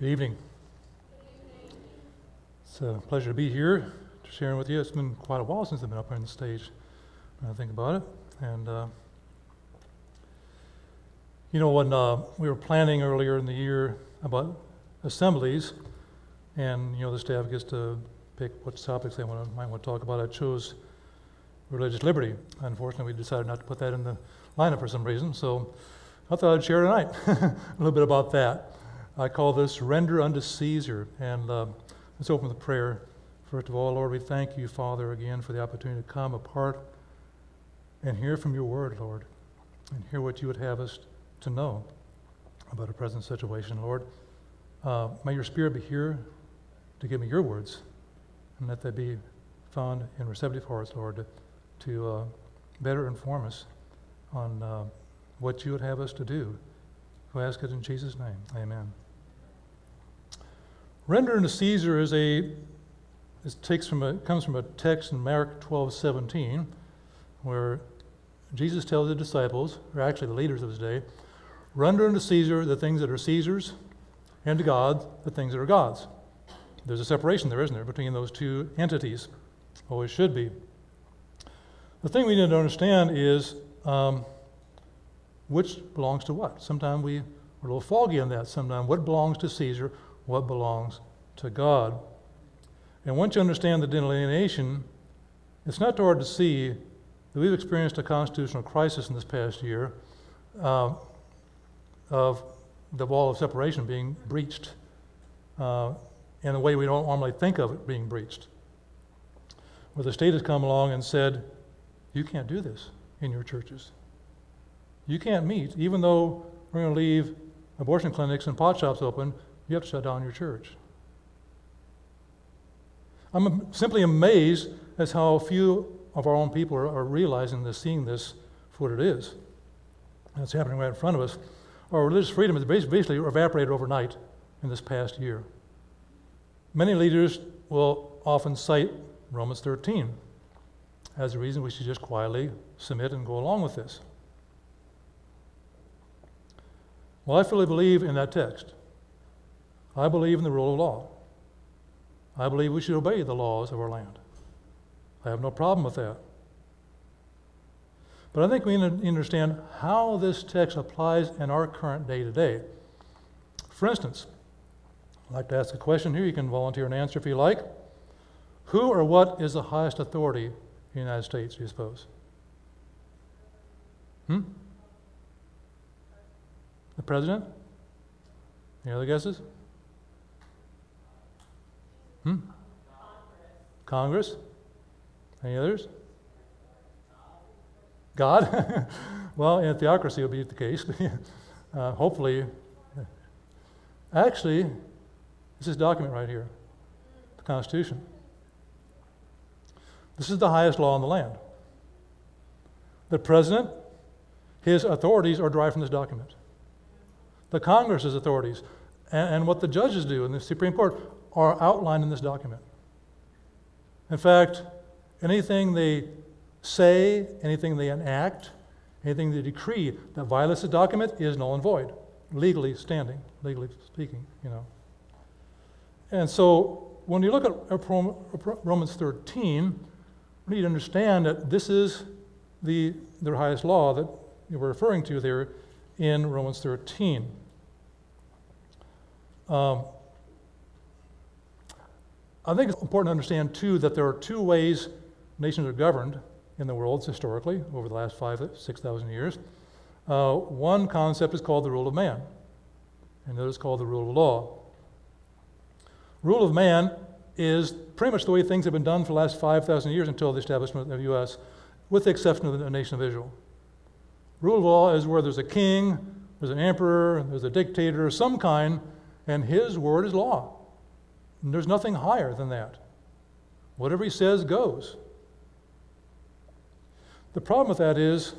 Good evening. It's a pleasure to be here to share with you. It's been quite a while since I've been up here on the stage when I think about it. And you know, when we were planning earlier in the year about assemblies, and you know, the staff gets to pick what topics they might want to talk about, I chose religious liberty. Unfortunately, we decided not to put that in the lineup for some reason, so I thought I'd share tonight a little bit about that. I call this Render Unto Caesar, and let's open with a prayer. First of all, Lord, we thank you, Father, again for the opportunity to come apart and hear from your word, Lord, and hear what you would have us to know about a present situation, Lord. May your Spirit be here to give me your words, and let that be found in receptive hearts, Lord, to better inform us on what you would have us to do. We ask it in Jesus' name, amen. Render unto Caesar is comes from a text in Mark 12:17, where Jesus tells the disciples, or actually the leaders of his day, render unto Caesar the things that are Caesar's, and to God the things that are God's. There's a separation there, isn't there, between those two entities? Always should be. The thing we need to understand is which belongs to what. Sometimes we're a little foggy on that. Sometimes what belongs to Caesar, what belongs to God. And once you understand the delineation, it's not too hard to see that we've experienced a constitutional crisis in this past year of the wall of separation being breached in a way we don't normally think of it being breached, where the state has come along and said, you can't do this in your churches. You can't meet. Even though we're going to leave abortion clinics and pot shops open, you have to shut down your church. I'm simply amazed as how few of our own people are realizing this, seeing this for what it is. And it's happening right in front of us. Our religious freedom has basically evaporated overnight in this past year. Many leaders will often cite Romans 13 as the reason we should just quietly submit and go along with this. Well, I fully believe in that text. I believe in the rule of law. I believe we should obey the laws of our land. I have no problem with that. But I think we need to understand how this text applies in our current day to day. For instance, I'd like to ask a question here. You can volunteer an answer if you like. Who or what is the highest authority in the United States, do you suppose? The president? Any other guesses? Congress? Any others? God? Well, in a theocracy would be the case. Hopefully. Actually, it's this document right here, the Constitution. This is the highest law in the land. The president, his authorities are derived from this document. The Congress's authorities and what the judges do in the Supreme Court are outlined in this document. In fact, anything they say, anything they enact, anything they decree that violates the document is null and void, legally standing, legally speaking, you know. And so when you look at Romans 13, we need to understand that this is the highest law that we're referring to there in Romans 13. I think it's important to understand, too, that there are two ways nations are governed in the world historically over the last 5,000 to 6,000 years. One concept is called the rule of man, and the other is called the rule of law. Rule of man is pretty much the way things have been done for the last 5,000 years until the establishment of the U.S., with the exception of the nation of Israel. Rule of law is where there's a king, there's an emperor, there's a dictator of some kind, and his word is law. And there's nothing higher than that. Whatever he says goes. The problem with that is,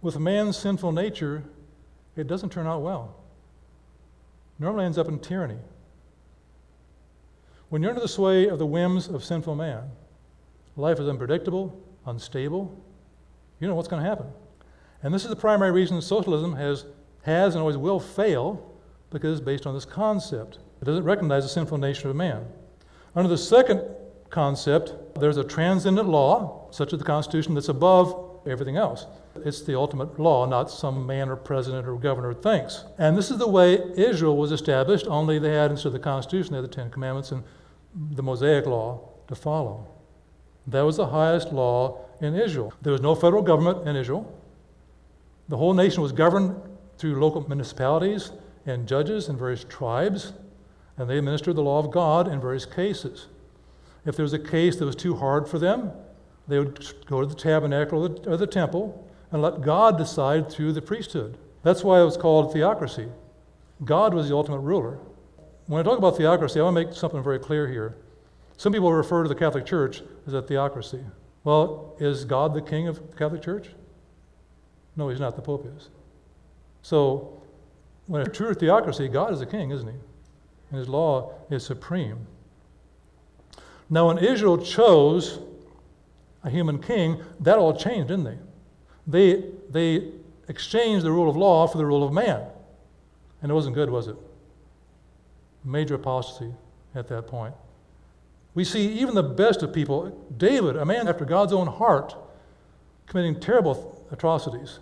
with man's sinful nature, it doesn't turn out well. It normally ends up in tyranny. When you're under the sway of the whims of sinful man, life is unpredictable, unstable. You know what's going to happen. And this is the primary reason socialism has and always will fail, because it's based on this concept. It doesn't recognize the sinful nature of man. Under the second concept, there's a transcendent law, such as the Constitution, that's above everything else. It's the ultimate law, not some man or president or governor thinks. And this is the way Israel was established, only they had, instead of the Constitution, they had the Ten Commandments and the Mosaic law to follow. That was the highest law in Israel. There was no federal government in Israel. The whole nation was governed through local municipalities and judges and various tribes, and they administered the law of God in various cases. If there was a case that was too hard for them, they would go to the tabernacle or the temple and let God decide through the priesthood. That's why it was called theocracy. God was the ultimate ruler. When I talk about theocracy, I want to make something very clear here. Some people refer to the Catholic Church as a theocracy. Well, is God the king of the Catholic Church? No, he's not. The Pope is. So, when a true theocracy, God is the king, isn't he? And his law is supreme. Now, when Israel chose a human king, that all changed, didn't they? They exchanged the rule of law for the rule of man. And it wasn't good, was it? Major apostasy at that point. We see even the best of people, David, a man after God's own heart, committing terrible atrocities,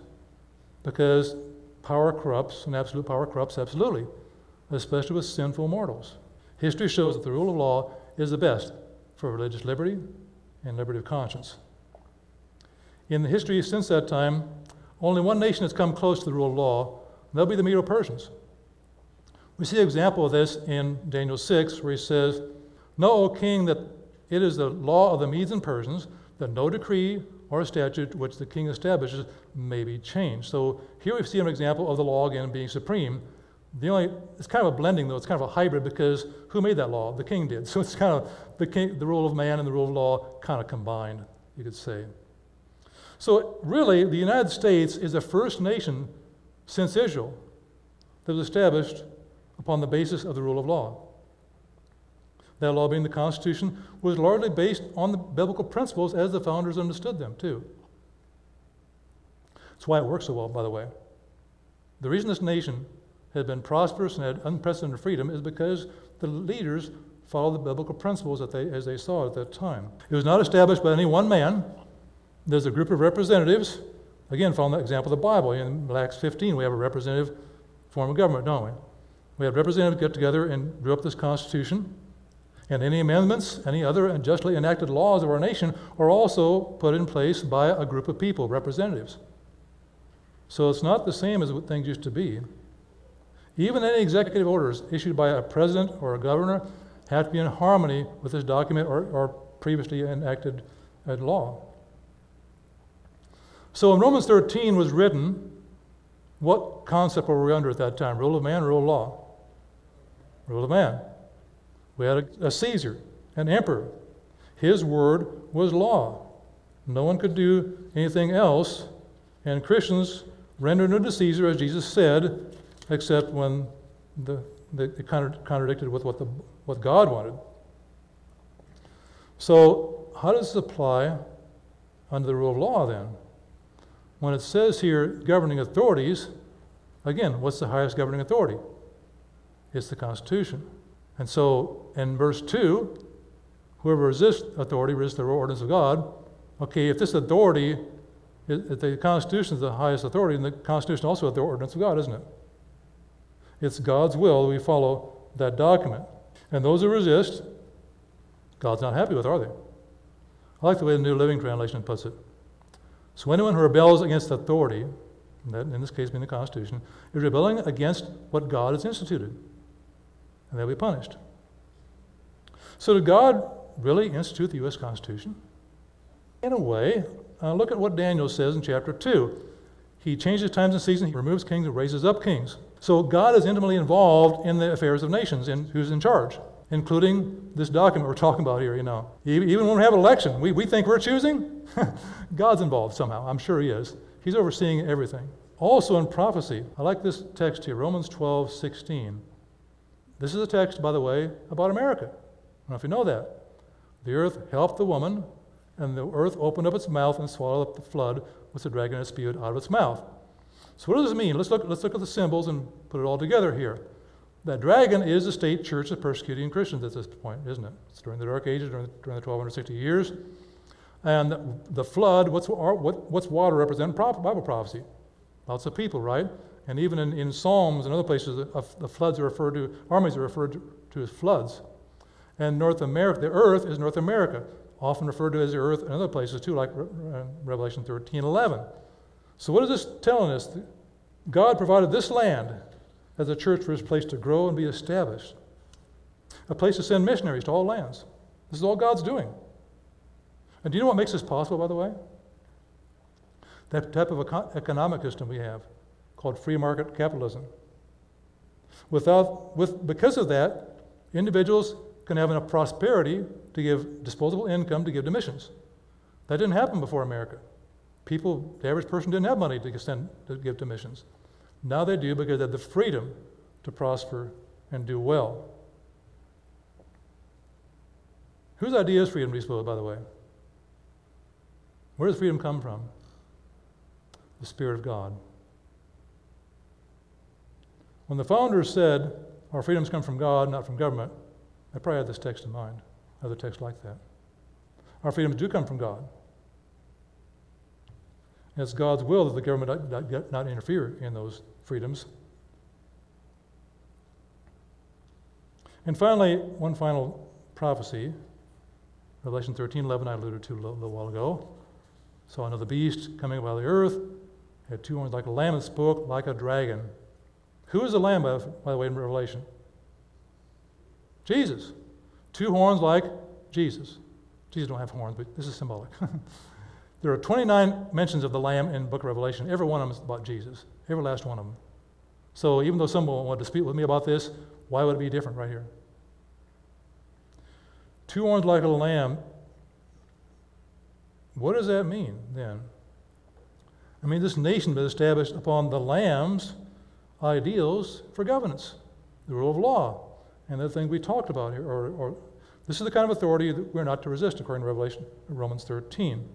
because power corrupts, and absolute power corrupts absolutely, especially with sinful mortals. History shows that the rule of law is the best for religious liberty and liberty of conscience. In the history since that time, only one nation has come close to the rule of law, and that'll be the Medo-Persians. We see an example of this in Daniel 6, where he says, "Know, O king, that it is the law of the Medes and Persians that no decree or statute which the king establishes may be changed." So here we see an example of the law again being supreme. It's kind of a blending, though. It's kind of a hybrid, because who made that law? The king did. So it's kind of the rule of man and the rule of law kind of combined, you could say. So really, the United States is the first nation since Israel that was established upon the basis of the rule of law. That law, being the Constitution, was largely based on the biblical principles as the founders understood them, too. That's why it works so well, by the way. The reason this nation had been prosperous and had unprecedented freedom is because the leaders followed the biblical principles as they saw at that time. It was not established by any one man. There's a group of representatives, again, following the example of the Bible. In Acts 15, we have a representative form of government, don't we? We had representatives get together and drew up this Constitution, and any amendments, any other unjustly enacted laws of our nation are also put in place by a group of people, representatives. So it's not the same as what things used to be. Even any executive orders issued by a president or a governor have to be in harmony with this document or previously enacted law. So when Romans 13 was written, what concept were we under at that time? Rule of man, rule of law? Rule of man. We had a Caesar, an emperor. His word was law. No one could do anything else, and Christians rendered unto Caesar, as Jesus said, except when they contradicted with what God wanted. So how does this apply under the rule of law then? When it says here, governing authorities, again, what's the highest governing authority? It's the Constitution. And so in verse 2, whoever resists authority resists the ordinance of God. Okay, if this authority, if the Constitution is the highest authority, then the Constitution also has the ordinance of God, isn't it? It's God's will that we follow that document. And those who resist, God's not happy with, are they? I like the way the New Living Translation puts it. So anyone who rebels against authority, that in this case being the Constitution, is rebelling against what God has instituted. And they'll be punished. So did God really institute the U.S. Constitution? In a way, look at what Daniel says in chapter 2. He changes times and seasons, he removes kings and raises up kings. So God is intimately involved in the affairs of nations and who's in charge, including this document we're talking about here, you know. Even when we have an election, we think we're choosing? God's involved somehow, I'm sure he is. He's overseeing everything. Also in prophecy, I like this text here, Romans 12:16. This is a text, by the way, about America. I don't know if you know that. The earth helped the woman, and the earth opened up its mouth and swallowed up the flood with the dragon that spewed out of its mouth. So what does this mean? Let's look at the symbols and put it all together here. The dragon is the state church of persecuting Christians at this point, isn't it? It's during the Dark Ages, during the 1260 years. And the flood, what's water represent? Bible prophecy. Lots of people, right? And even in Psalms and other places, the floods are referred to, armies are referred to as floods. And North America, the earth is North America, often referred to as the earth in other places too, like Revelation 13:11. So what is this telling us? God provided this land as a church for his place to grow and be established, a place to send missionaries to all lands. This is all God's doing. And do you know what makes this possible, by the way? That type of economic system we have called free market capitalism. Because of that, individuals can have enough prosperity to give disposable income to give to missions. That didn't happen before America. People, the average person didn't have money to give to missions. Now they do because they have the freedom to prosper and do well. Whose idea is freedom to be spoiled, by the way? Where does freedom come from? The Spirit of God. When the founders said, our freedoms come from God, not from government, they probably had this text in mind, other texts like that. Our freedoms do come from God. And it's God's will that the government not interfere in those freedoms. And finally, one final prophecy, Revelation 13:11, I alluded to a little while ago. Saw another beast coming up out of the earth, had two horns like a lamb and spoke like a dragon. Who is the lamb, by the way, in Revelation? Jesus. Two horns like Jesus. Jesus don't have horns, but this is symbolic. There are 29 mentions of the lamb in the book of Revelation. Every one of them is about Jesus. Every last one of them. So even though someone wanted to dispute with me about this, why would it be different right here? Two horns like a lamb. What does that mean then? I mean, this nation was established upon the lamb's ideals for governance, the rule of law, and the thing we talked about here. Or this is the kind of authority that we're not to resist, according to Revelation, Romans 13.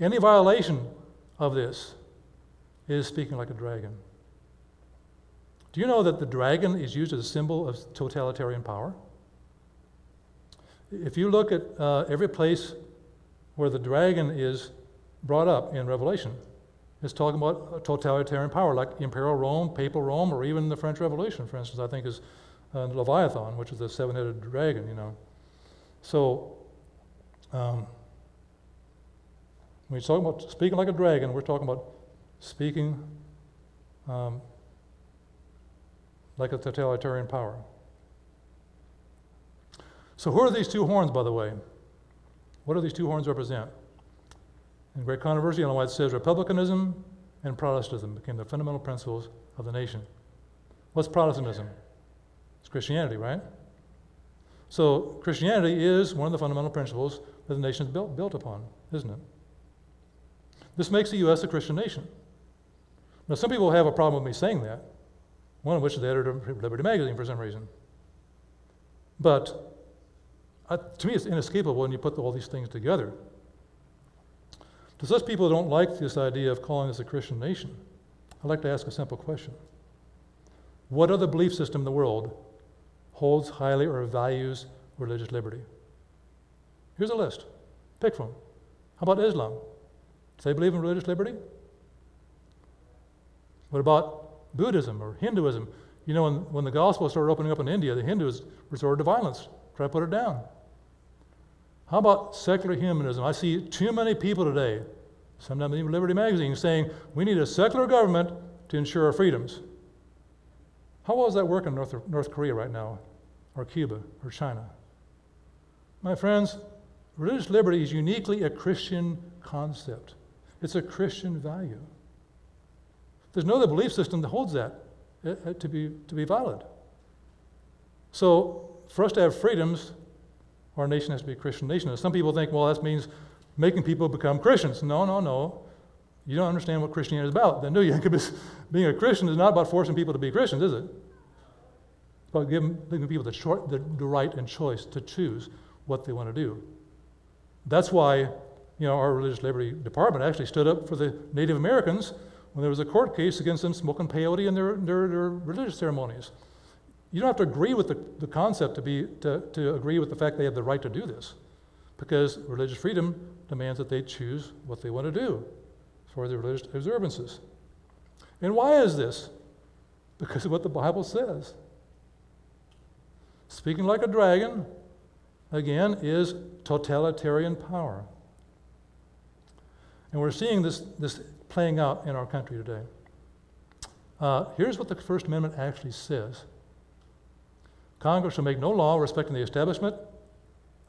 Any violation of this is speaking like a dragon. Do you know that the dragon is used as a symbol of totalitarian power? If you look at every place where the dragon is brought up in Revelation, it's talking about totalitarian power, like Imperial Rome, Papal Rome, or even the French Revolution, for instance, I think is Leviathan, which is the seven-headed dragon, you know. So, when we're talking about speaking like a dragon, we're talking about speaking like a totalitarian power. So who are these two horns, by the way? What do these two horns represent? In great controversy, Ellen White says republicanism and Protestantism became the fundamental principles of the nation. What's Protestantism? It's Christianity, right? So Christianity is one of the fundamental principles that the nation is built upon, isn't it? This makes the U.S. a Christian nation. Now, some people have a problem with me saying that, one of which is the editor of Liberty Magazine for some reason. But to me, it's inescapable when you put all these things together. To such people who don't like this idea of calling us a Christian nation, I'd like to ask a simple question. What other belief system in the world holds highly or values religious liberty? Here's a list. Pick from. How about Islam? Do they believe in religious liberty? What about Buddhism or Hinduism? You know, when the gospel started opening up in India, the Hindus resorted to violence. Try to put it down. How about secular humanism? I see too many people today, sometimes even Liberty Magazine, saying we need a secular government to ensure our freedoms. How well does that work in North Korea right now, or Cuba, or China? My friends, religious liberty is uniquely a Christian concept. It's a Christian value. There's no other belief system that holds that to be valid. So for us to have freedoms, our nation has to be a Christian nation. And some people think, well, that means making people become Christians. No, no, no. You don't understand what Christianity is about. Then do you? Being a Christian is not about forcing people to be Christians, is it? It's about giving people the right and choice to choose what they want to do. That's why, you know, our religious liberty department actually stood up for the Native Americans when there was a court case against them smoking peyote in their religious ceremonies. You don't have to agree with the concept to agree with the fact they have the right to do this, because religious freedom demands that they choose what they want to do for their religious observances. And why is this? Because of what the Bible says. Speaking like a dragon, again, is totalitarian power. And we're seeing this playing out in our country today. Here's what the First Amendment actually says. Congress shall make no law respecting the establishment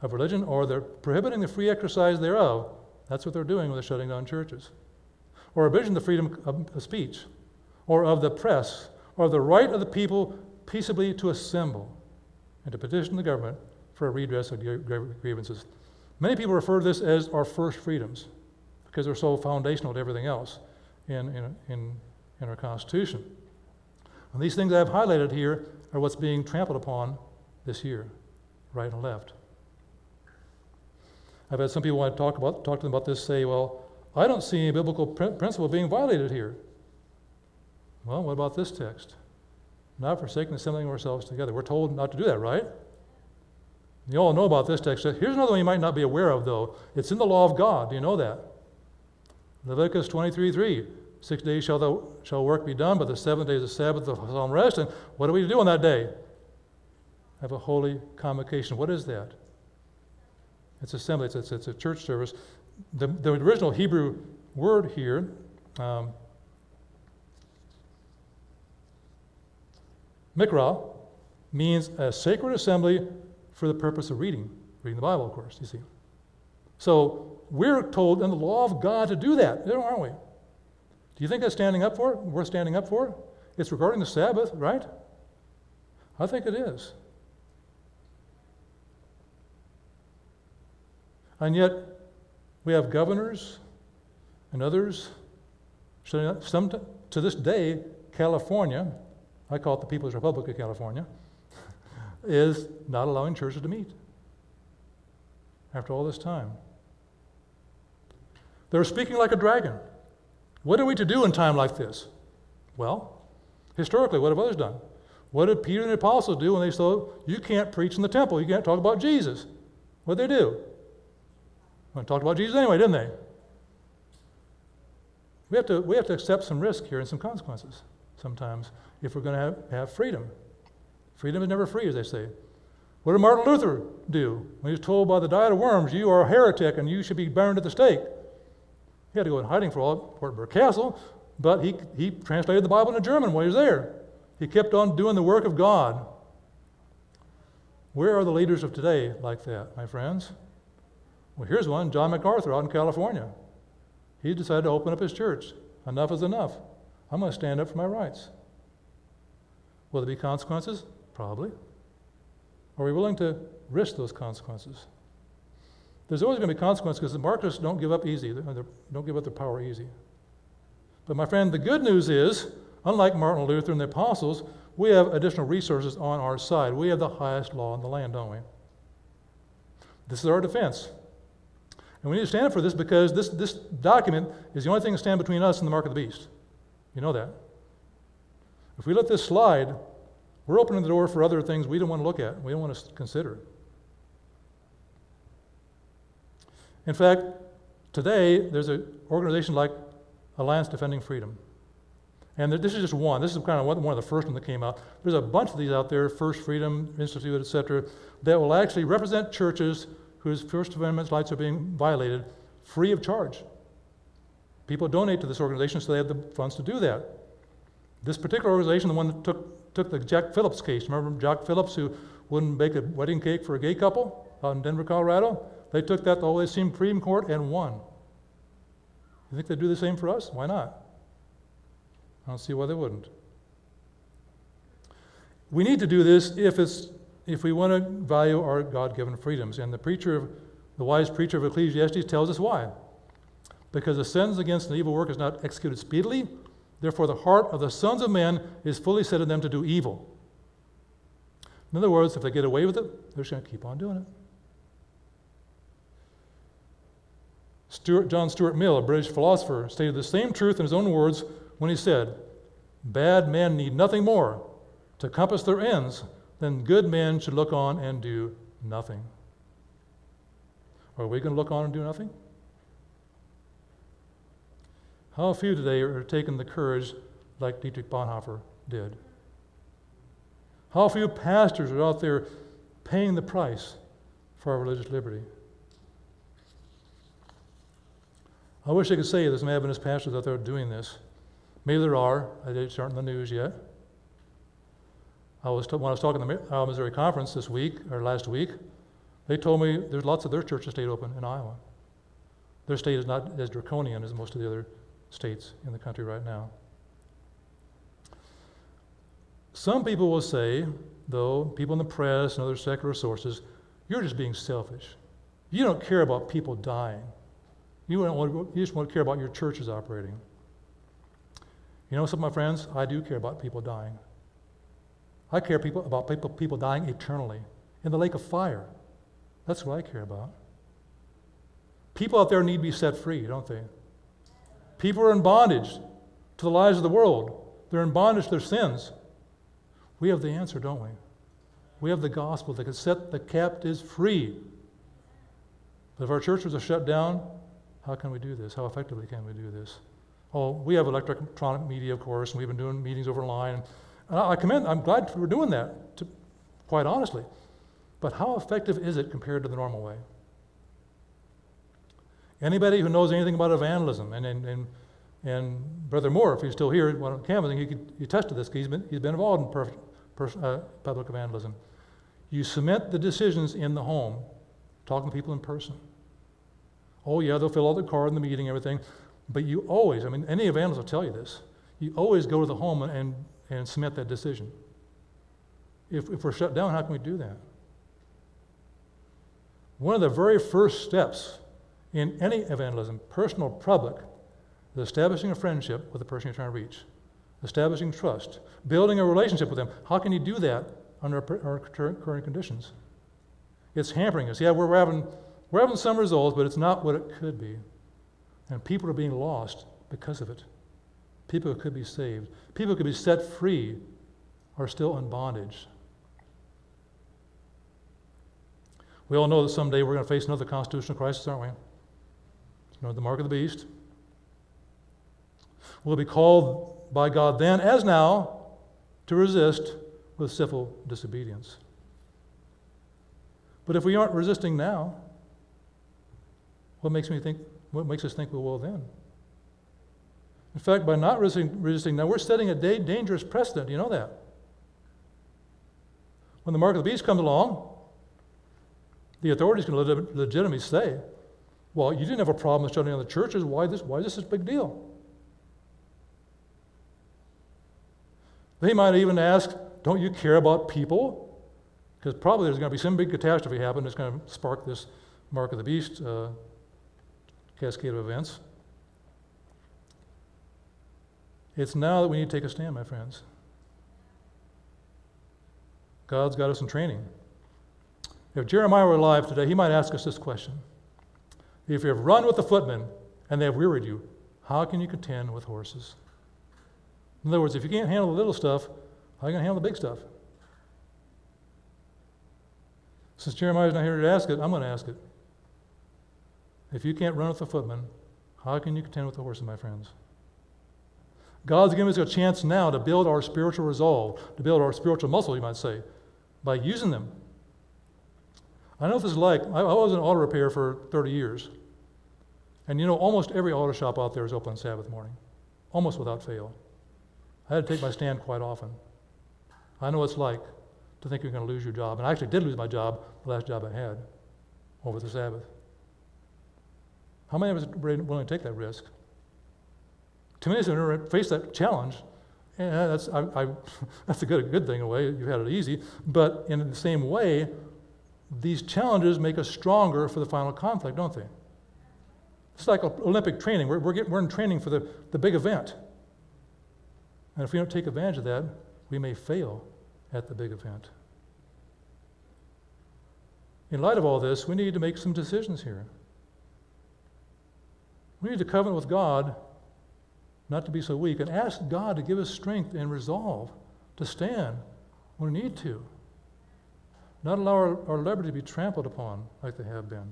of religion or the prohibiting the free exercise thereof. That's what they're doing when they're shutting down churches. Or abridging the freedom of speech, or of the press, or the right of the people peaceably to assemble and to petition the government for a redress of grievances. Many people refer to this as our first freedoms, because they're so foundational to everything else in our Constitution. And these things I've highlighted here are what's being trampled upon this year, right and left. I've had some people when I talk to them about this say, well, I don't see any biblical principle being violated here. Well, what about this text? Not forsaking the assembling of ourselves together. We're told not to do that, right? You all know about this text. Here's another one you might not be aware of, though. It's in the law of God. Do you know that? Leviticus 23:3. 6 days shall work be done, but the seventh day is the Sabbath of solemn rest. And what are we to do on that day? Have a holy convocation. What is that? It's assembly. It's a church service. The original Hebrew word here, mikra, means a sacred assembly for the purpose of reading the Bible, of course, you see. So we're told in the law of God to do that, aren't we? Do you think that's standing up for it? Worth standing up for? It's regarding the Sabbath, right? I think it is. And yet, we have governors and others, some to this day, California, I call it the People's Republic of California, is not allowing churches to meet after all this time. They're speaking like a dragon. What are we to do in time like this? Well, historically, what have others done? What did Peter and the apostles do when they said, you can't preach in the temple, you can't talk about Jesus? What did they do? Well, they talked about Jesus anyway, didn't they? We have to accept some risk here and some consequences sometimes if we're going to have freedom. Freedom is never free, as they say. What did Martin Luther do when he was told by the Diet of Worms, you are a heretic and you should be burned at the stake? He had to go in hiding for Wartburg Castle, but he translated the Bible into German while he was there. He kept on doing the work of God. Where are the leaders of today like that, my friends? Well, here's one, John MacArthur out in California. He decided to open up his church. Enough is enough. I'm going to stand up for my rights. Will there be consequences? Probably. Are we willing to risk those consequences? There's always going to be consequences because the Marxists don't give up easy. They don't give up their power easy. But my friend, the good news is, unlike Martin Luther and the apostles, we have additional resources on our side. We have the highest law in the land, don't we? This is our defense. And we need to stand up for this because this document is the only thing that stands between us and the mark of the beast. You know that. If we let this slide, we're opening the door for other things we don't want to look at, we don't want to consider. In fact, today there's an organization like Alliance Defending Freedom. And this is just one. This is kind of one of the first ones that came out. There's a bunch of these out there, First Freedom Institute, et cetera, that will actually represent churches whose First Amendment rights are being violated, free of charge. People donate to this organization, so they have the funds to do that. This particular organization, the one that took the Jack Phillips case, remember Jack Phillips, who wouldn't bake a wedding cake for a gay couple out in Denver, Colorado? They took that to the Holy Supreme Court and won. You think they'd do the same for us? Why not? I don't see why they wouldn't. We need to do this if we want to value our God-given freedoms. And the wise preacher of Ecclesiastes tells us why. Because the sentence against an evil work is not executed speedily, therefore the heart of the sons of men is fully set in them to do evil. In other words, if they get away with it, they're just going to keep on doing it. John Stuart Mill, a British philosopher, stated the same truth in his own words when he said, "Bad men need nothing more to compass their ends, then good men should look on and do nothing. Are we going to look on and do nothing? How few today are taking the courage like Dietrich Bonhoeffer did? How few pastors are out there paying the price for our religious liberty? I wish I could say there's some Adventist pastors out there doing this. Maybe there are. I just aren't in the news yet. When I was talking at the Missouri Conference this week, or last week, they told me there's lots of their churches stayed open in Iowa. Their state is not as draconian as most of the other states in the country right now. Some people will say, though, people in the press and other secular sources, you're just being selfish. You don't care about people dying. You just want to care about your churches operating. You know, some of my friends, I do care about people dying. I care about people dying eternally in the lake of fire. That's what I care about. People out there need to be set free, don't they? People are in bondage to the lies of the world. They're in bondage to their sins. We have the answer, don't we? We have the gospel that can set the captives free. But if our churches are shut down, how can we do this? How effectively can we do this? Oh, we have electronic media, of course, and we've been doing meetings over online. And I'm glad we're doing that, quite honestly. But how effective is it compared to the normal way? Anybody who knows anything about evangelism, and Brother Moore, if he's still here, one of canvassing, he attested this. He's been involved in public evangelism. You cement the decisions in the home, talking to people in person. Oh yeah, they'll fill out the card in the meeting, everything. But you always, any evangelist will tell you this. You always go to the home and cement that decision. If we're shut down, how can we do that? One of the very first steps in any evangelism, personal or public, is establishing a friendship with the person you're trying to reach, establishing trust, building a relationship with them. How can you do that under our current conditions? It's hampering us. Yeah, we're having some results, but it's not what it could be. And people are being lost because of it. People who could be saved, people who could be set free, are still in bondage. We all know that someday we're going to face another constitutional crisis, aren't we? You know, the mark of the beast. We'll be called by God then, as now, to resist with civil disobedience. But if we aren't resisting now, what makes us think we will then? In fact, by not resisting now, we're setting a dangerous precedent. You know that. When the mark of the beast comes along, the authorities can legitimately say, well, you didn't have a problem with shutting down the churches. Why is this a big deal? They might even ask, don't you care about people? Because probably there's going to be some big catastrophe happen that's going to spark this mark of the beast cascade of events. It's now that we need to take a stand, my friends. God's got us in training. If Jeremiah were alive today, he might ask us this question. If you have run with the footmen and they have wearied you, how can you contend with horses? In other words, if you can't handle the little stuff, how are you going to handle the big stuff? Since Jeremiah's not here to ask it, I'm going to ask it. If you can't run with the footmen, how can you contend with the horses, my friends? God's given us a chance now to build our spiritual resolve, to build our spiritual muscle, you might say, by using them. I know what this is like. I was an auto repair for 30 years. And you know, almost every auto shop out there is open on Sabbath morning, almost without fail. I had to take my stand quite often. I know what it's like to think you're going to lose your job. And I actually did lose my job, the last job I had, over the Sabbath. How many of us are willing to take that risk? Too many of us have never faced that challenge. And that's a good thing in a way. You had it easy. But in the same way, these challenges make us stronger for the final conflict, don't they? It's like Olympic training. We're in training for the big event. And if we don't take advantage of that, we may fail at the big event. In light of all this, we need to make some decisions here. We need to covenant with God not to be so weak and ask God to give us strength and resolve to stand We need to not allow our liberty to be trampled upon like they have been,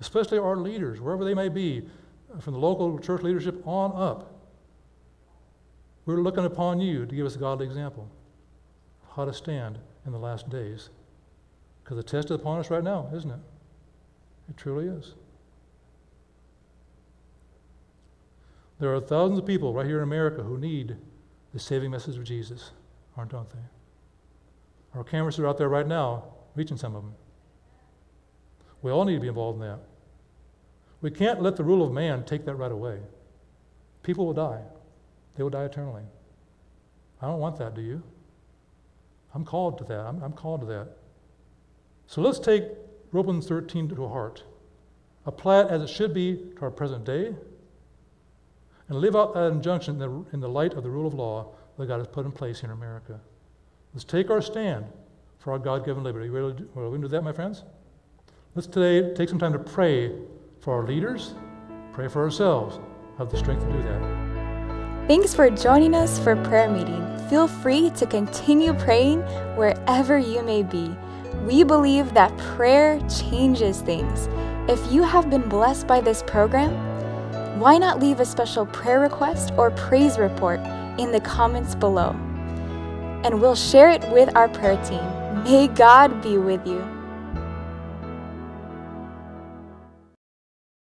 especially our leaders, wherever they may be, from the local church leadership on up. We're looking upon you to give us a godly example of how to stand in the last days, because the test is upon us right now, isn't it? It truly is. There are thousands of people right here in America who need the saving message of Jesus, aren't they? Our cameras are out there right now, reaching some of them. We all need to be involved in that. We can't let the rule of man take that right away. People will die. They will die eternally. I don't want that, do you? I'm called to that. I'm called to that. So let's take Romans 13 to heart, apply it as it should be to our present day, and live out that injunction in the light of the rule of law that God has put in place here in America. Let's take our stand for our God-given liberty. Are we going to do that, my friends? Let's today take some time to pray for our leaders, pray for ourselves, have the strength to do that. Thanks for joining us for prayer meeting. Feel free to continue praying wherever you may be. We believe that prayer changes things. If you have been blessed by this program, why not leave a special prayer request or praise report in the comments below? And we'll share it with our prayer team. May God be with you.